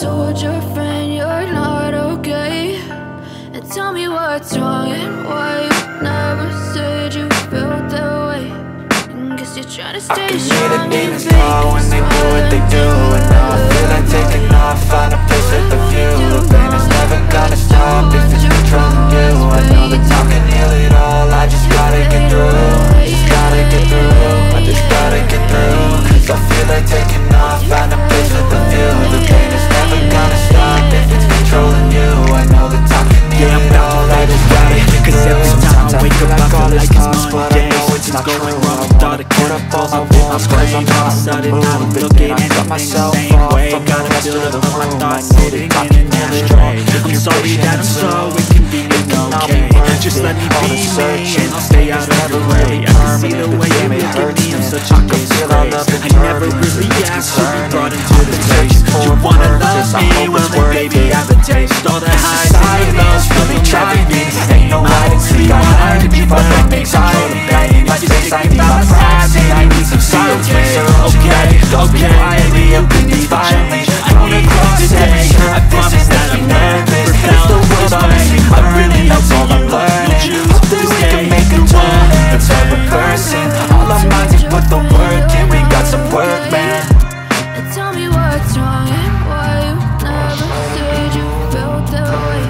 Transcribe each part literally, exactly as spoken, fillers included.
told your friend you're not okay, and tell me what's wrong and why you never said you felt that way. And guess you're trying to stay strong and fake smile when they do what they do. And now I feel like taking off, find a place with a view. And it's never gonna stop if it's controlling you. I know the time can heal it all, I just gotta get through. I just gotta get through, I just gotta get through. Cause I feel like taking off, find a place with a view. The pain is never gonna stop if it's controlling you. I know the time can heal it all, I just gotta get through. Cause every time I wake up I feel like it's my spot. I know it's not going wrong with all the curveballs I hit my brain. All of a sudden I'm looking at it the same way. Gotta fill the room, I thought sitting in an ashtray. I'm sorry that I'm so inconvenient, okay. Just let me be me and I'll stay out of the way. I can see the way you look at me, I'm such a disgrace. I never really asked to be brought into this place. You wanna love me, well then baby I have a taste. All the highs and lows really driving me insane. I don't really want to be part of the anxiety. If you think about what's happening, I need some silence. Okay, okay, I really open these violence. I need love today, I promise that I'm nervous. That's the world's way, I really know all I'm learning. Hope that we can make a turn and serve a person. All our minds and put the work in, we got some work, man. And tell me what's wrong and why you never said you felt that way.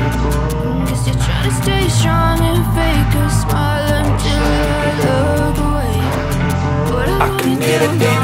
Cause you're trying to stay strong and fake a smile until I look away. But I, I can hear the